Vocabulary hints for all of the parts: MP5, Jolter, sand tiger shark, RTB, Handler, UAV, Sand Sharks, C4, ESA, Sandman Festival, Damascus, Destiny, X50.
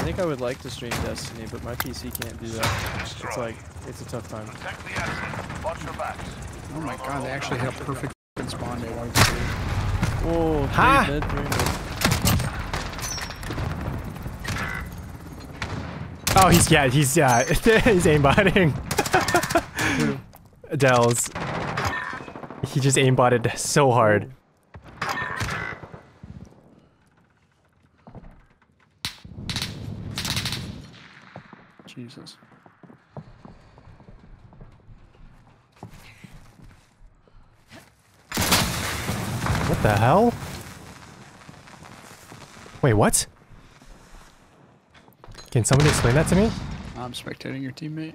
I think I would like to stream Destiny, but my PC can't do that. It's like, it's a tough time. Protect the enemy. Watch your backs. Oh my god, they actually hit a perfect spawn they wanted to do. Whoa, ha! Dead, oh, he's he's aimbotting. Dells. He just aimbotted so hard. Jesus. What the hell? Wait, what? Can somebody explain that to me? I'm spectating your teammate.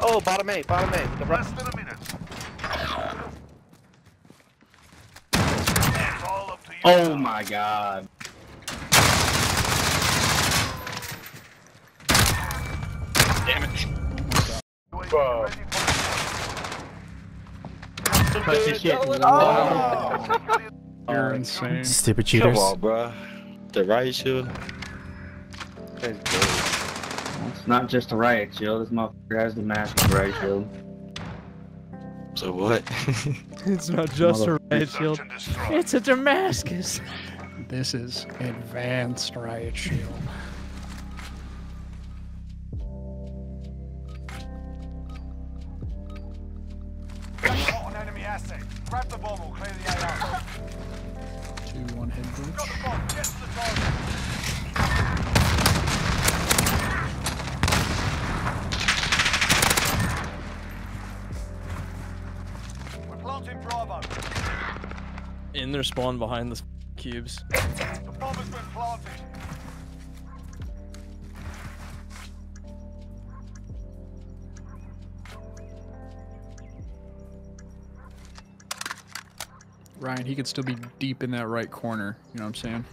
Oh, bottom eight, the rest of the minutes. It's all up to you. Oh my god. Damn it. Bro. Oh. You're insane. Stupid cheaters. Come on, bro. The riot shield. It's not just the riot shield. This motherfucker has the mask of the riot shield. So what? It's not just a riot shield. It's a Damascus. This is advanced riot shield. Grab the bomb, we'll clear the AR. 2-1 head glitch. Got the bomb, get the target. We're planting Bravo. In their spawn behind the cubes. The bomb has been planted. Ryan, he could still be deep in that right corner. You know what I'm saying?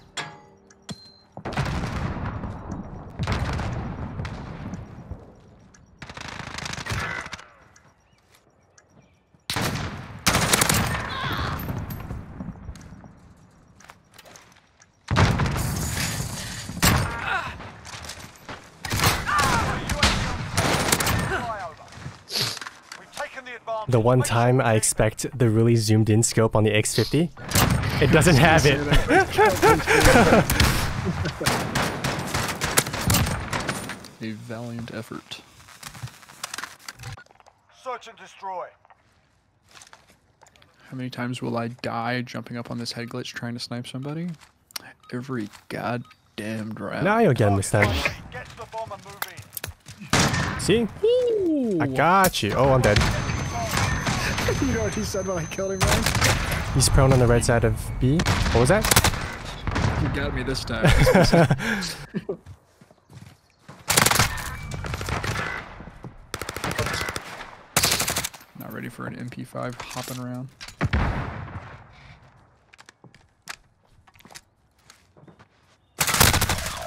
The one time I expect the really zoomed in scope on the X50, it doesn't have it. A valiant effort. Search and destroy. How many times will I die jumping up on this head glitch trying to snipe somebody? Every goddamn round. Now you'll get him this time. See? Ooh. I got you. Oh, I'm dead. You know what he said when I killed him, man? He's prone on the right side of B. What was that? You got me this time. Not ready for an MP5 hopping around.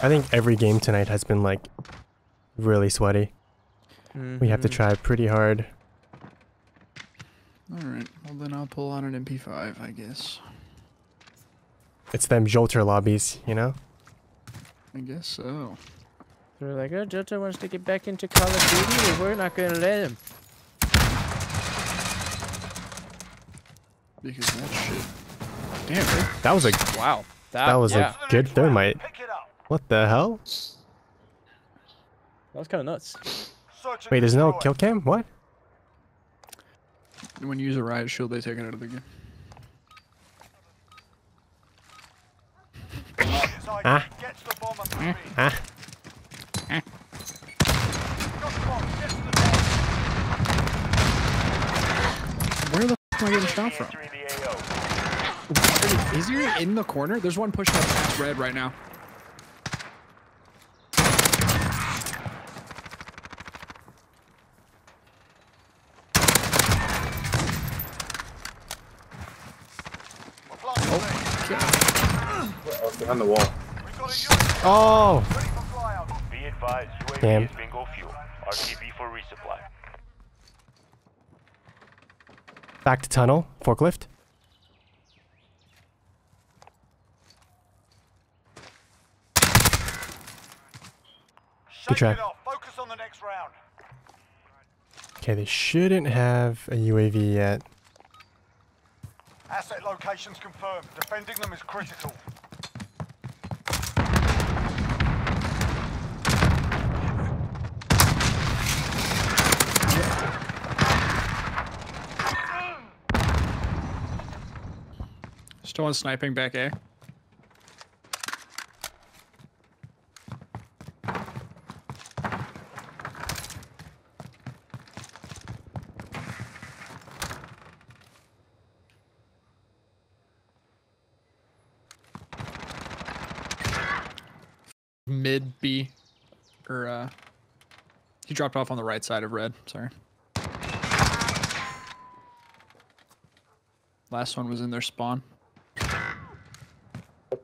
I think every game tonight has been like really sweaty. Mm-hmm. We have to try pretty hard. Alright, well then I'll pull out an MP5, I guess. It's them Jolter lobbies, you know? I guess so. They're like, oh, Jolter wants to get back into Call of Duty, but we're not gonna let him. Because that shit... Damn it. That was a... Wow. That was a good thermite. What the hell? That was kinda nuts. Wait, there's no kill cam? What? When you use a riot shield, they take it out of the game. Where the f am I getting shot from? Is he in the corner? There's one pushing up past red right now. On the wall. Oh! Be advised, UAV is bingo fuel. RTB for resupply. Back to tunnel. Forklift. Good try. Focus on the next round. Okay, they shouldn't have a UAV yet. Asset locations confirmed. Defending them is critical. Still on sniping back A. Mid B, or he dropped off on the right side of red. Sorry. Last one was in their spawn.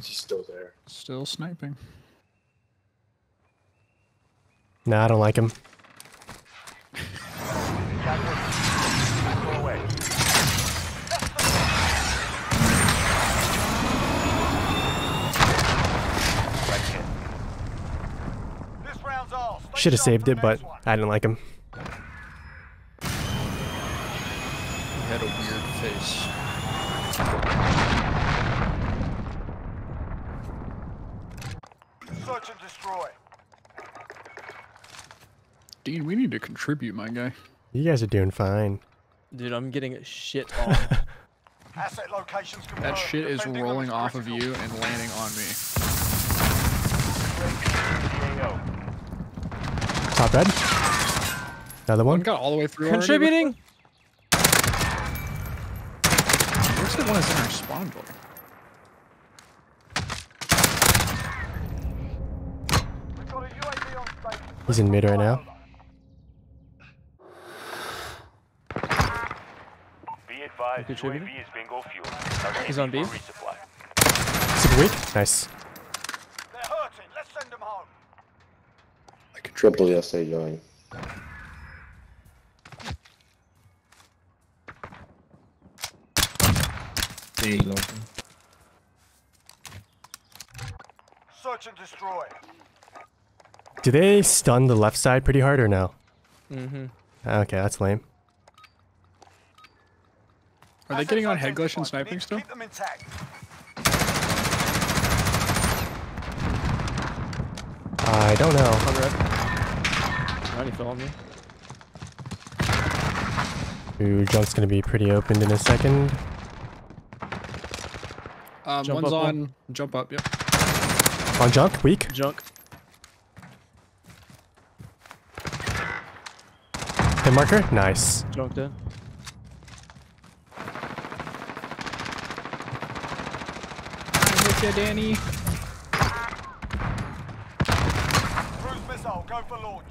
He's still there. Still sniping. Nah, I don't like him. Should have saved it, but I didn't like him. He had a weird face. Search and destroy. Dean, we need to contribute, my guy. You guys are doing fine. Dude, I'm getting shit on. Asset locations confirmed. That shit is rolling off of you and landing on me. Top red. Another one. Got all the way through. Contributing. Where's the one that's in our spawn door? We've got a UAV on site. He's in mid right now. Be advised, UAV is bingo fuel. He's on B. Super weak. Nice. They're hurting. Let's send them home. Triple ESA going. Hey, Logan. Search and destroy. Do they stun the left side pretty hard or no? Mm-hmm. Okay, that's lame. Are they getting on head glitch and sniping still? Keep them intact. I don't know. Ooh, junk's gonna be pretty opened in a second. One's on one. Jump up, yep. On junk? Weak? Junk. Hit marker? Nice. Junk dead. I'm with you, Danny. Go for launch.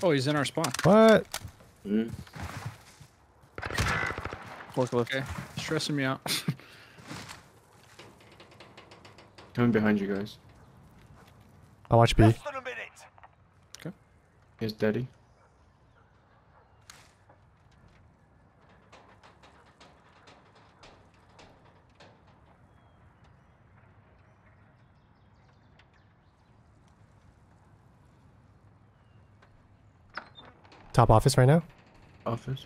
Oh, he's in our spawn. What? Mm. Forklift. Okay. Stressing me out. Coming behind you guys. I'll watch B. Less than a minute. Okay. Here's Daddy. Top office right now? Office.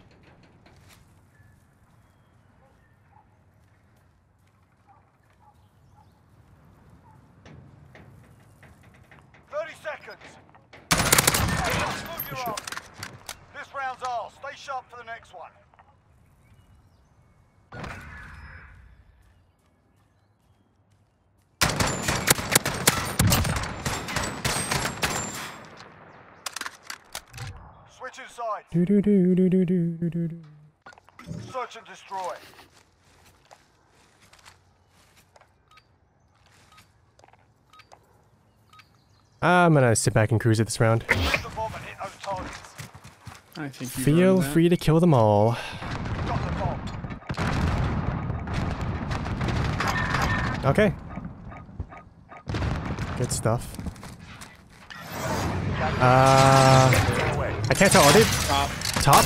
Search and destroy. I'm gonna sit back and cruise it this round. I think feel free to kill them all. Okay. Good stuff. I can't tell, dude. Top. Top?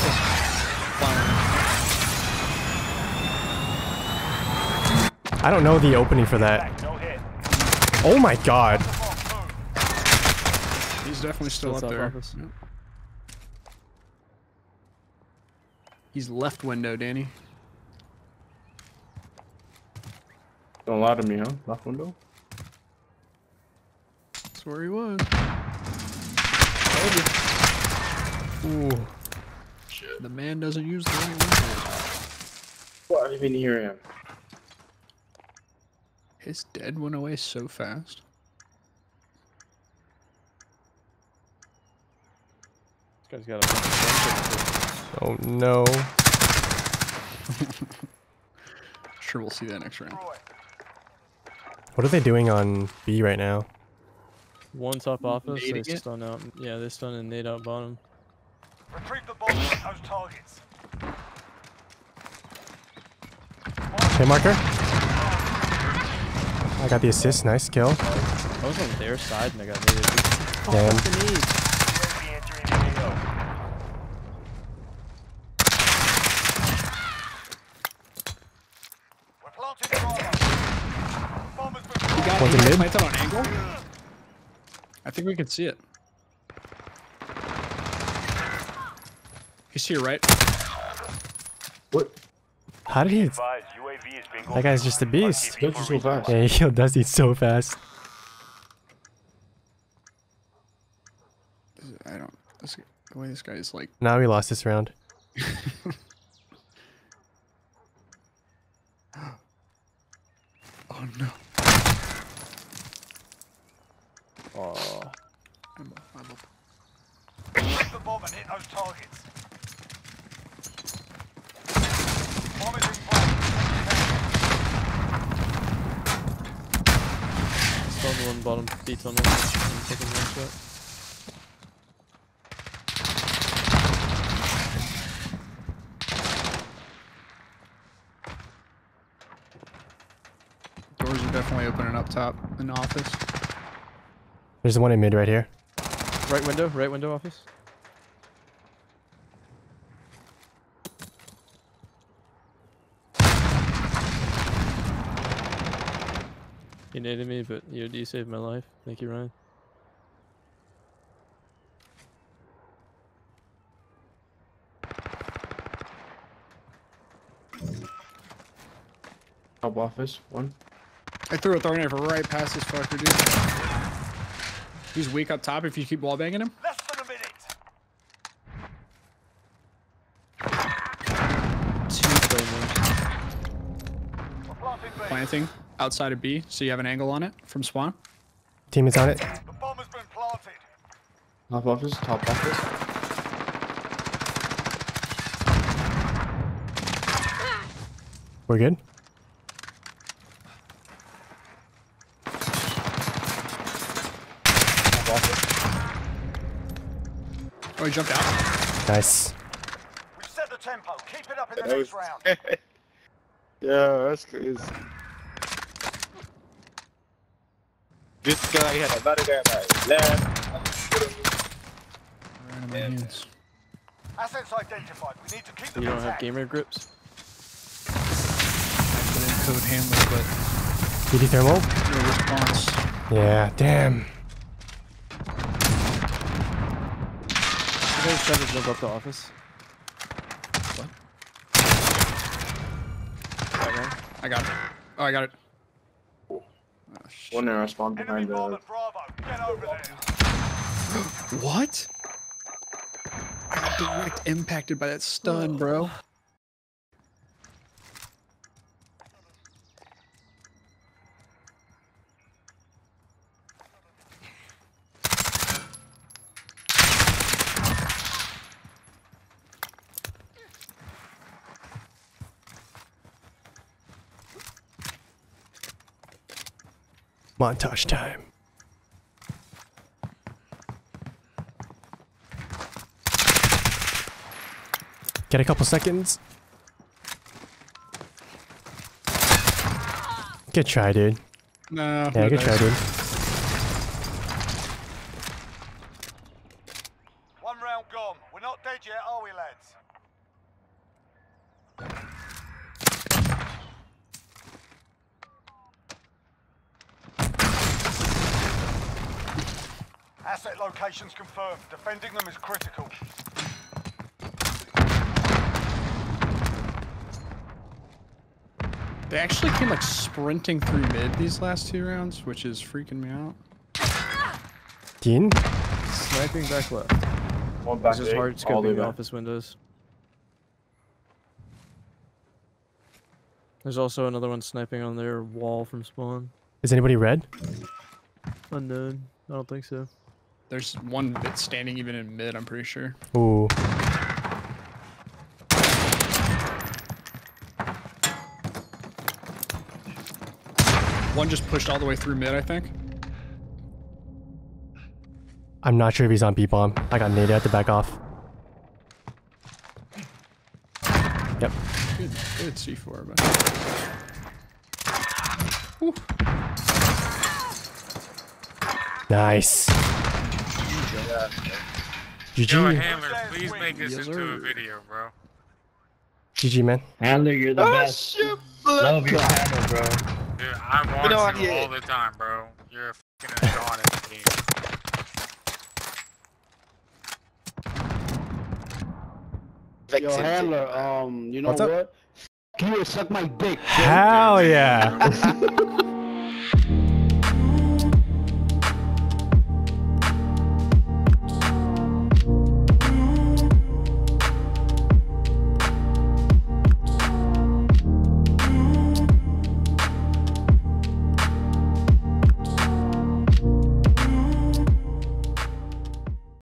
I don't know the opening for that. Oh my god. He's definitely still up there. Yep. He's left window, Danny. Don't lie to me, huh? Left window? That's where he was. Ooh. Shit. The man doesn't use the right window. Well, I didn't even hear him. His dead went away so fast. This guy's got a bunch of oh no. Sure, we'll see that next round. What are they doing on B right now? One's up off us, they stun out. Yeah, they stun and nade out bottom. Retrieve the ball from those targets. Hey, marker. I got the assist. Nice kill. I was on their side and I got needed. Oh, damn. We're planting mid. On angle? I think we can see it. He's here, right? What? How did he? That guy's just a beast. He does eat so fast. Yeah, he does eat so fast. I don't. The way this guy is like. Now we lost this round. Oh no. Oh. I'm up. Hit the bomb and hit those targets. One bottom beats on him. I'm taking one shot. Doors are definitely opening up top in the office. There's the one in mid right here. Right window office. You needed me, but you saved my life. Thank you, Ryan. Top office, one. I threw a throw knife right past this fucker, dude. He's weak up top if you keep wall banging him. Less than a minute. Planting. Outside of B, so you have an angle on it from spawn. Team is on it. The bomb has been planted. Top office, top office. We're good. Top office. Oh, he jumped out. Nice. We've set the tempo. Keep it up in the next round. Yeah, that's crazy. This guy had another guy by his left. Assets identified. We need to keep them. You don't have gamer grips. I put in code Handler, but did he thermal? No response. Yeah, damn. You guys tried to jump up the office. What? I got it. Oh, I got it. Oh, one there, I spawned behind the... Get over there. What? I got direct impacted by that stun, bro. Montage time. Get a couple seconds. Good try, dude. No. Yeah, good try, dude. One round gone. We're not dead yet, are we, lads? Asset locations confirmed. Defending them is critical. They actually came like sprinting through mid these last two rounds, which is freaking me out. Dean? Sniping back left. One back. It's just hard scoping office windows. There's also another one sniping on their wall from spawn. Is anybody red? Unknown. I don't think so. There's one that's standing even in mid, I'm pretty sure. Ooh. One just pushed all the way through mid, I think. I'm not sure if he's on B-bomb. I got naded at the back off. Yep. Good C4, man. Woo. Nice. Yeah. GG. Yo, Handler, please make this into a video, bro. GG, man. Handler, you're the best. Shit, love your handle, bro. Dude, I want you all the time, bro. You're a fucking Adonis team. Yo, Handler, you know what? You suck my dick. Hell yeah.